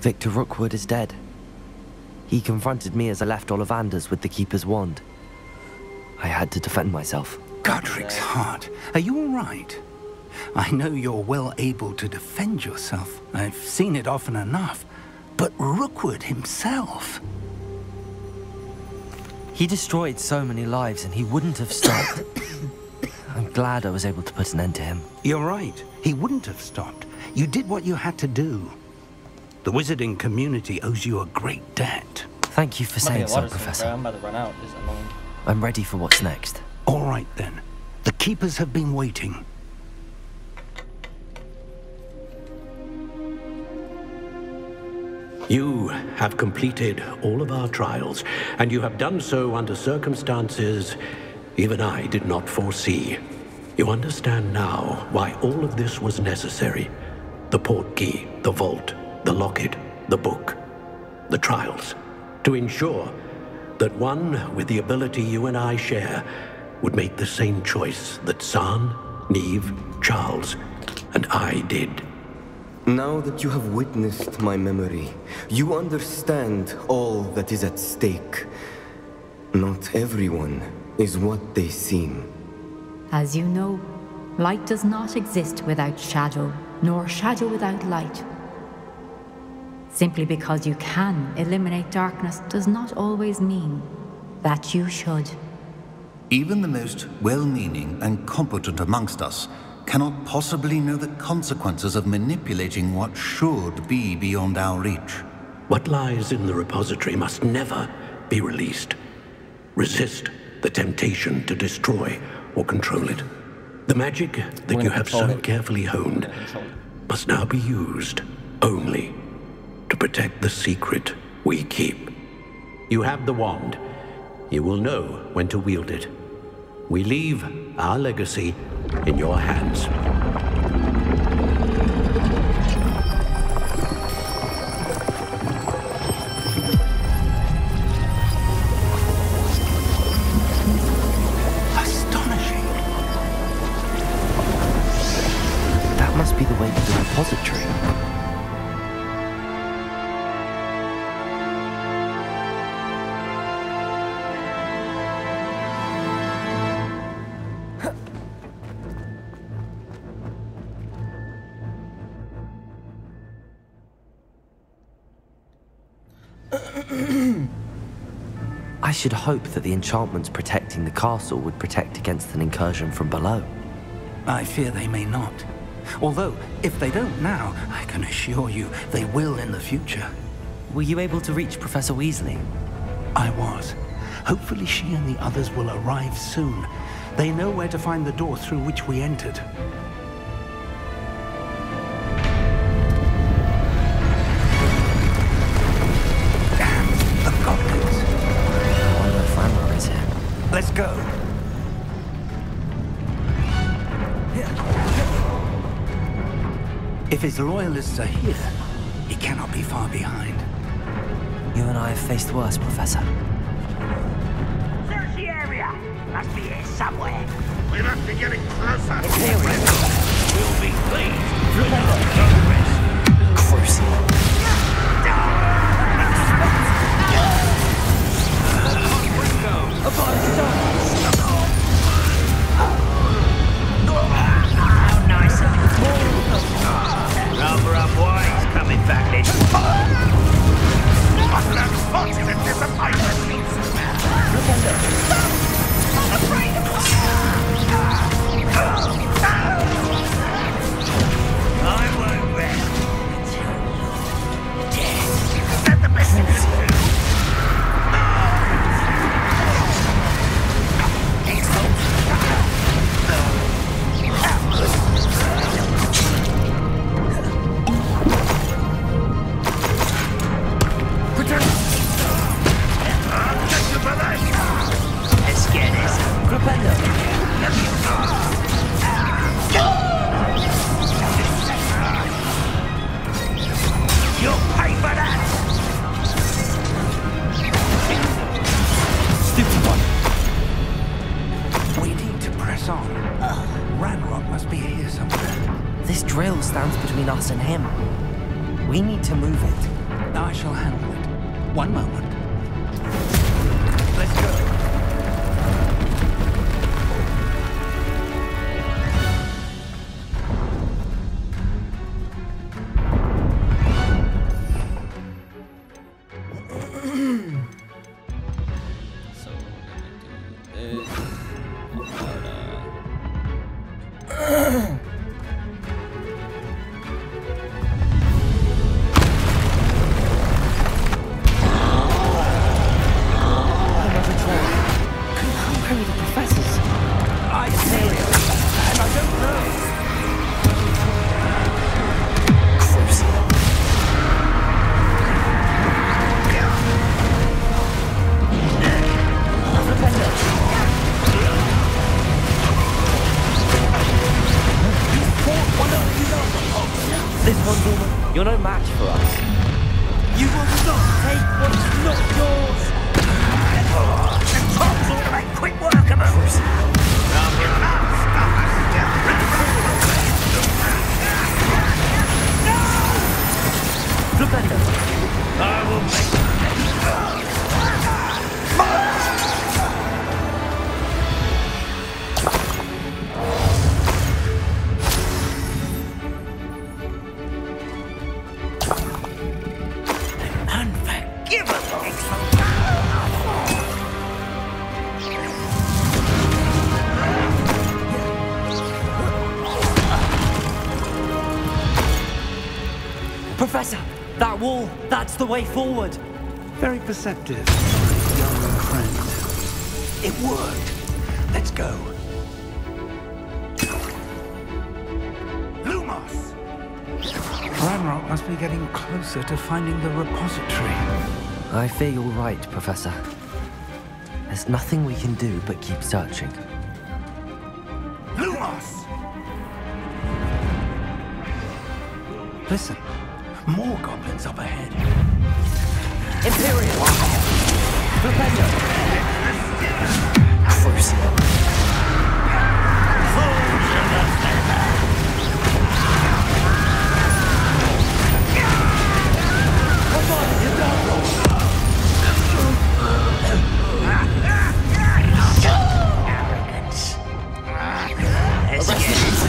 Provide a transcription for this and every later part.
Victor Rookwood is dead. He confronted me as I left Ollivanders with the Keeper's wand. I had to defend myself. Godric's heart, are you all right? I know you're well able to defend yourself. I've seen it often enough. But Rookwood himself... He destroyed so many lives and he wouldn't have stopped. I'm glad I was able to put an end to him. You're right. He wouldn't have stopped. You did what you had to do. The wizarding community owes you a great debt. Thank you for saying so, Professor. I'm about to run out. I'm ready for what's next. All right, then. The Keepers have been waiting. You have completed all of our trials, and you have done so under circumstances even I did not foresee. You understand now why all of this was necessary. The portkey, the vault, the locket, the book, the trials, to ensure that one with the ability you and I share would make the same choice that San, Neve, Charles, and I did. Now that you have witnessed my memory, you understand all that is at stake. Not everyone is what they seem. As you know, light does not exist without shadow, nor shadow without light. Simply because you can eliminate darkness does not always mean that you should. Even the most well-meaning and competent amongst us cannot possibly know the consequences of manipulating what should be beyond our reach. What lies in the repository must never be released. Resist the temptation to destroy or control it. The magic that you have so carefully honed must now be used only to protect the secret we keep. You have the wand. You will know when to wield it. We leave our legacy in your hands. Astonishing! That must be the way to the repository. I should hope that the enchantments protecting the castle would protect against an incursion from below. I fear they may not. Although, if they don't now, I can assure you they will in the future. Were you able to reach Professor Weasley? I was. Hopefully she and the others will arrive soon. They know where to find the door through which we entered. Let's go. If his loyalists are here, he cannot be far behind. You and I have faced worse, Professor. Search the area. Must be here somewhere. We must be getting closer. Here we go. We'll be pleased. How nice of you. Rubber up, boy. He's coming back this way. What an unfortunate disappointment. Stop! Afraid of fire! I won't rest. Death. Is that the best you can do? Stands between us and him. We need to move it. I shall handle it. One moment. Let's go. Wall, that's the way forward. Very perceptive, young friend. It worked. Let's go. Lumos! Ranrok must be getting closer to finding the repository. I fear you're right, Professor. There's nothing we can do but keep searching. Lumos! Listen. More goblins up ahead. Imperial! Professor! First. Come on, you double! Arrogance! Arrogance! Arrogance!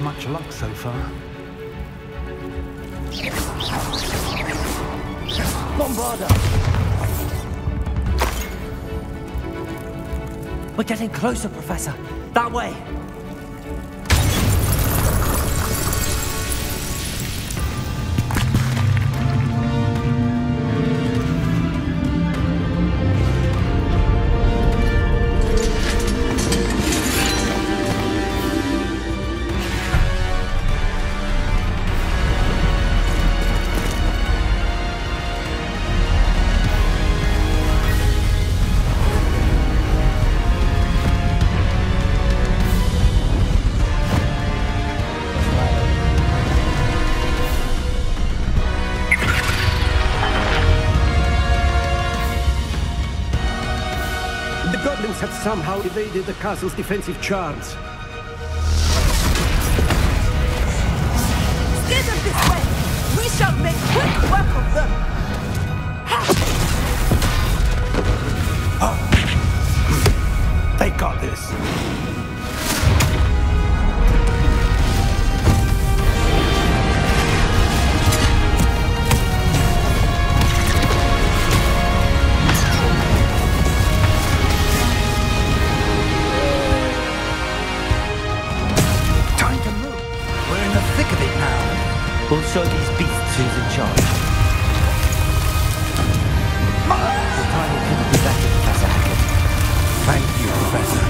Much luck so far. Bombarda! We're getting closer, Professor. That way! Somehow evaded the castle's defensive charge. Steer them this way! We shall make quick work of them! Oh. They got this! We'll show these beasts who's in charge. The time will come to be back to Professor Hackett. Thank you, Professor.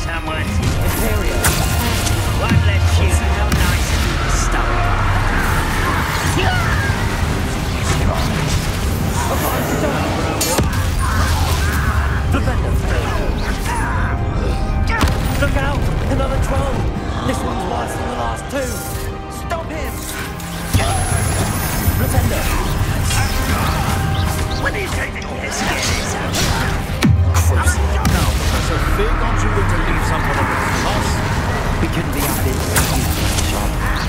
Someone, Ethereal. What lets you so nice to be stopped? The Venom. Look out! Another troll! This one's worse than the last two! Stop him! Pretender! When are you taking this? Cruise! Now, Professor Fig, aren't you going to leave some for the rest of us? We couldn't be out there without you, Charles.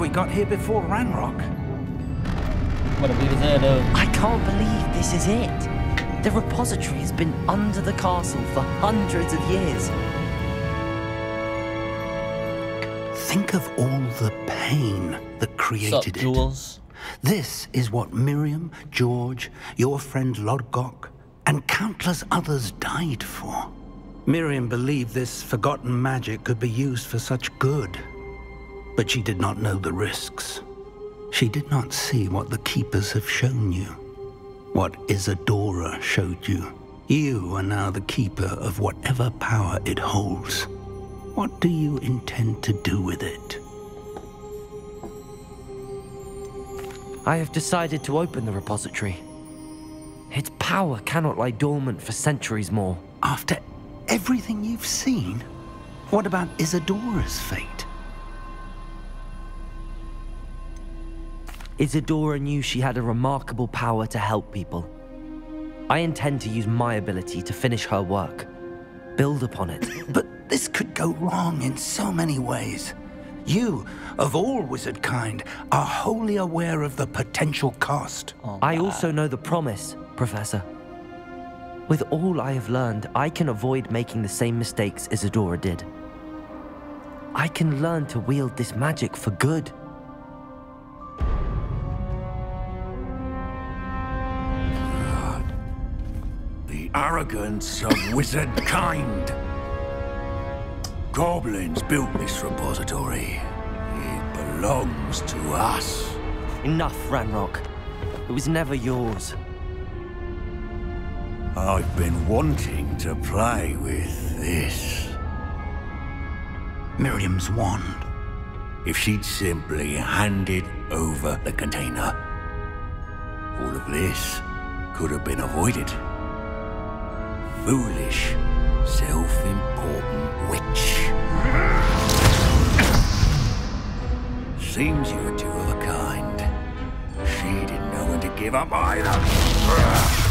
We got here before Ranrok. What have we there, though? I can't believe this is it. The repository has been under the castle for hundreds of years. Think of all the pain that created it. This is what Miriam, George, your friend Lodgok, and countless others died for. Miriam believed this forgotten magic could be used for such good. But she did not know the risks. She did not see what the Keepers have shown you, what Isadora showed you. You are now the Keeper of whatever power it holds. What do you intend to do with it? I have decided to open the repository. Its power cannot lie dormant for centuries more. After everything you've seen, what about Isadora's fate? Isadora knew she had a remarkable power to help people. I intend to use my ability to finish her work, build upon it. But this could go wrong in so many ways. You, of all wizard kind, are wholly aware of the potential cost. I also know the promise, Professor. With all I have learned, I can avoid making the same mistakes Isadora did. I can learn to wield this magic for good. God. The arrogance of wizard kind. Goblins built this repository. It belongs to us. Enough, Ranrok. It was never yours. I've been wanting to play with this. Miriam's wand. If she'd simply handed over the container, all of this could have been avoided. Foolish, self-important witch. Seems you were two of a kind. She didn't know when to give up either. Revenge.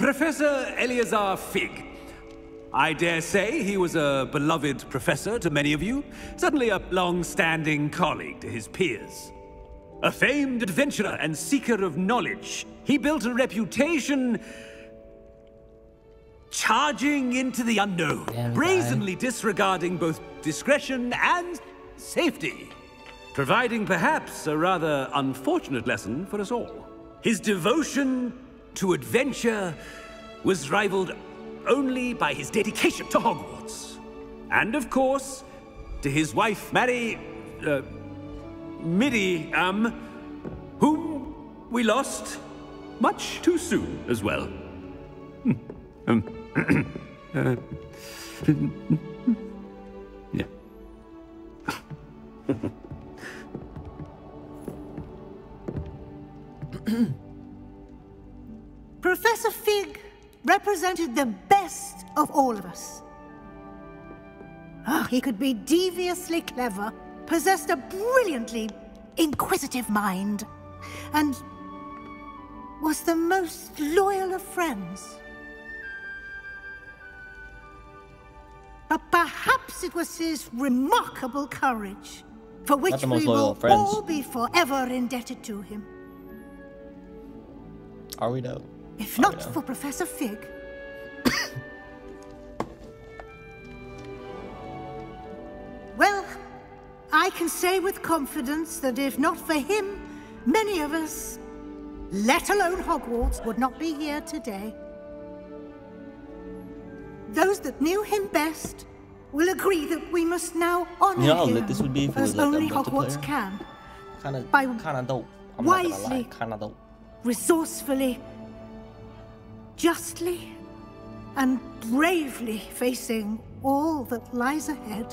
Professor Eleazar Fig. I dare say he was a beloved professor to many of you, certainly a long-standing colleague to his peers. A famed adventurer and seeker of knowledge, he built a reputation charging into the unknown, brazenly disregarding both discretion and safety, providing perhaps a rather unfortunate lesson for us all. His devotion to adventure was rivaled only by his dedication to Hogwarts. And of course, to his wife, Mary, Middy, whom we lost much too soon as well. Yeah. Professor Fig represented the best of all of us. Oh, he could be deviously clever, possessed a brilliantly inquisitive mind, and was the most loyal of friends. But perhaps it was his remarkable courage, for which we will all be forever indebted to him. Are we though? If not for Professor Fig. Well, I can say with confidence that if not for him, many of us, let alone Hogwarts, would not be here today. Those that knew him best will agree that we must now honor him as only Hogwarts can. Wisely, resourcefully, justly, and bravely facing all that lies ahead.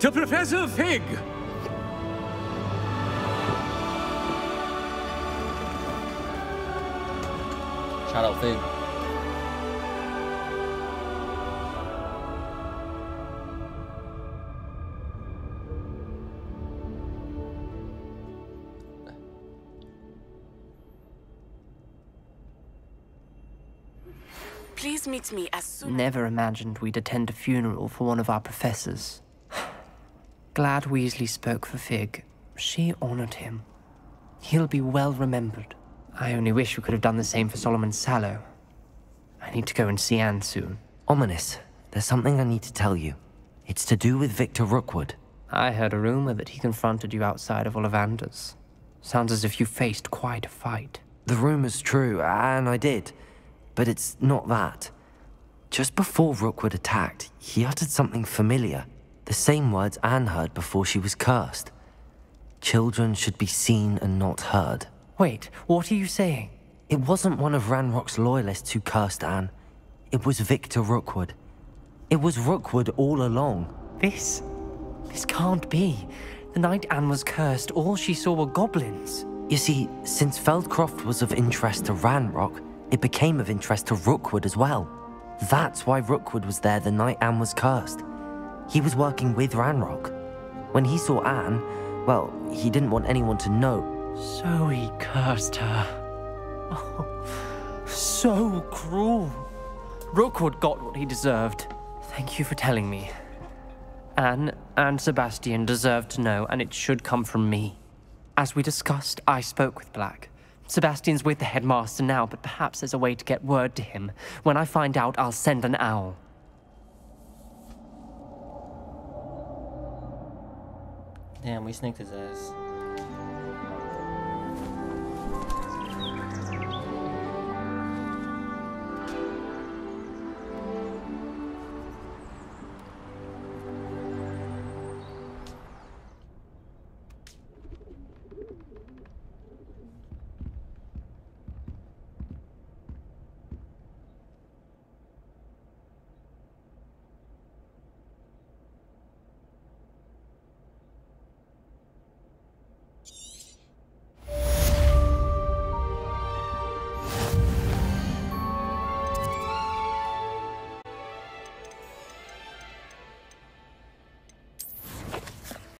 To Professor Fig! Shout out Fig. Please meet me as soon. Never imagined we'd attend a funeral for one of our professors. Glad Weasley spoke for Fig. She honored him. He'll be well remembered. I only wish we could have done the same for Solomon Sallow. I need to go and see Anne soon. Ominous, there's something I need to tell you. It's to do with Victor Rookwood. I heard a rumor that he confronted you outside of Ollivanders. Sounds as if you faced quite a fight. The rumor's true, and I did. But it's not that. Just before Rookwood attacked, he uttered something familiar. The same words Anne heard before she was cursed. Children should be seen and not heard. Wait, what are you saying? It wasn't one of Ranrock's loyalists who cursed Anne. It was Victor Rookwood. It was Rookwood all along. This can't be. The night Anne was cursed, all she saw were goblins. You see, since Feldcroft was of interest to Ranrock, it became of interest to Rookwood as well. That's why Rookwood was there the night Anne was cursed. He was working with Ranrok. When he saw Anne, well, he didn't want anyone to know. So he cursed her. Oh, so cruel. Rookwood got what he deserved. Thank you for telling me. Anne and Sebastian deserve to know, and it should come from me. As we discussed, I spoke with Black. Sebastian's with the headmaster now, but perhaps there's a way to get word to him. When I find out, I'll send an owl. Damn, we sneaked his ass.